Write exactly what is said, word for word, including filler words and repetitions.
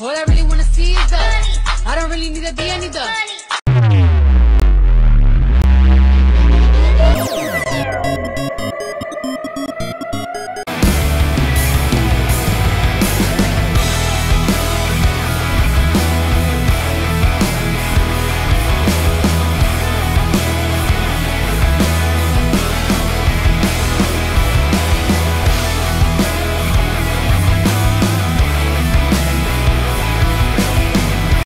All I really wanna see is the money. I don't really need a D, I need the money.